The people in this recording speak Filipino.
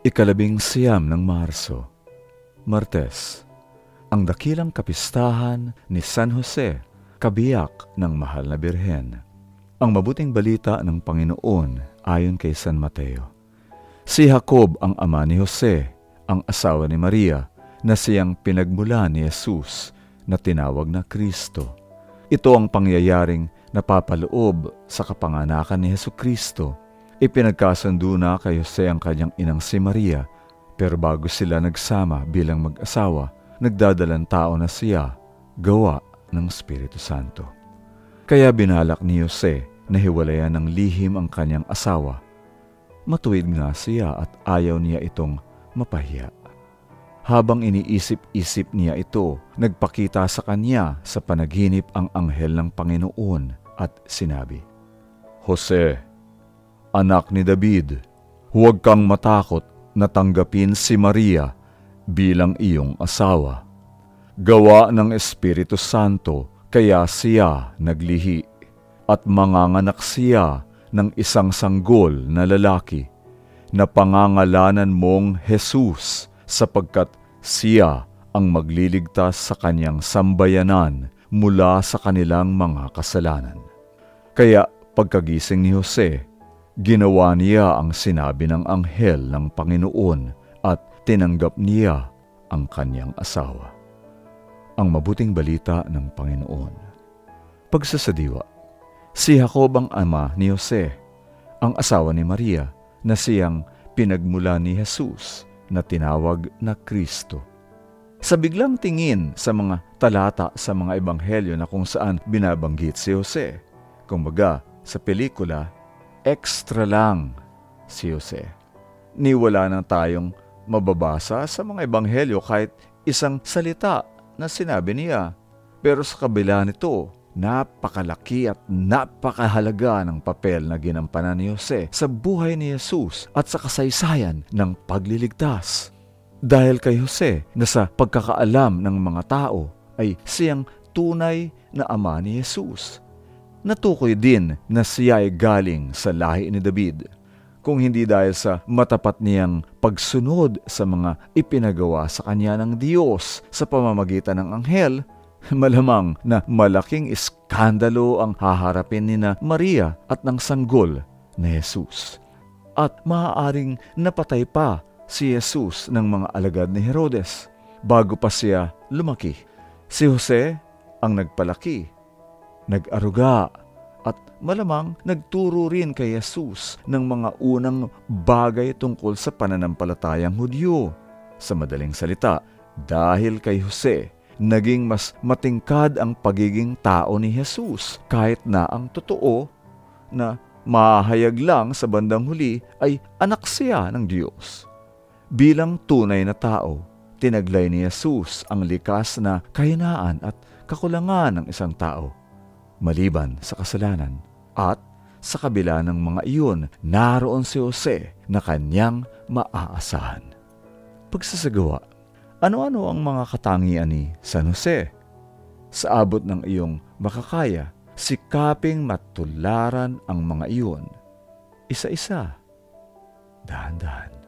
Ikalabing-siyam ng Marso, Martes, ang dakilang kapistahan ni San Jose, kabiyak ng mahal na Birhen. Ang mabuting balita ng Panginoon ayon kay San Mateo. Si Jacob ang ama ni Jose, ang asawa ni Maria, na siyang pinagmula ni Jesus na tinawag na Kristo. Ito ang pangyayaring napapaloob sa kapanganakan ni Jesucristo. Ipinagkasundo na kay Jose ang kanyang inang si Maria, pero bago sila nagsama bilang mag-asawa, nagdadalang tao na siya, gawa ng Espiritu Santo. Kaya binalak ni Jose na hiwalayan ng lihim ang kanyang asawa. Matuwid nga siya at ayaw niya itong mapahiya. Habang iniisip-isip niya ito, nagpakita sa kanya sa panaginip ang anghel ng Panginoon at sinabi, "Jose, anak ni David, huwag kang matakot na tanggapin si Maria bilang iyong asawa. Gawa ng Espiritu Santo kaya siya naglihi, at manganganak siya ng isang sanggol na lalaki na pangangalanan mong Jesus, sapagkat siya ang magliligtas sa kanyang sambayanan mula sa kanilang mga kasalanan." Kaya pagkagising ni Jose, ginawa niya ang sinabi ng anghel ng Panginoon at tinanggap niya ang kanyang asawa. Ang mabuting balita ng Panginoon. Pagsasadiwa, si Jacob ang ama ni Jose, ang asawa ni Maria, na siyang pinagmula ni Jesus na tinawag na Kristo. Sa biglang tingin sa mga talata sa mga ebanghelyo na kung saan binabanggit si Jose, kumbaga sa pelikula, extra lang si Jose. Niwala na tayong mababasa sa mga ebanghelyo kahit isang salita na sinabi niya. Pero sa kabila nito, napakalaki at napakahalaga ng papel na ginampanan ni Jose sa buhay ni Jesus at sa kasaysayan ng pagliligtas. Dahil kay Jose na sa pagkakaalam ng mga tao ay siyang tunay na ama ni Jesus. Natukoy din na siya ay galing sa lahi ni David, kung hindi dahil sa matapat niyang pagsunod sa mga ipinagawa sa kanya ng Diyos sa pamamagitan ng anghel, malamang na malaking iskandalo ang haharapin ni na Maria at ng sanggol na Jesus. At maaaring napatay pa si Jesus ng mga alagad ni Herodes bago pa siya lumaki. Si Jose ang nagpalaki, nag-aruga, at malamang nagturo rin kay Jesus ng mga unang bagay tungkol sa pananampalatayang Hudyo. Sa madaling salita, dahil kay Jose, naging mas matingkad ang pagiging tao ni Jesus, kahit na ang totoo na mahayag lang sa bandang huli ay anak siya ng Diyos. Bilang tunay na tao, tinaglay ni Jesus ang likas na kahinaan at kakulangan ng isang tao, maliban sa kasalanan. At sa kabila ng mga iyon, naroon si Jose na kanyang maaasahan. Pagsasagawa, ano-ano ang mga katangian ni San Jose? Sa abot ng iyong makakaya, sikaping matularan ang mga iyon, isa-isa, dahan-dahan.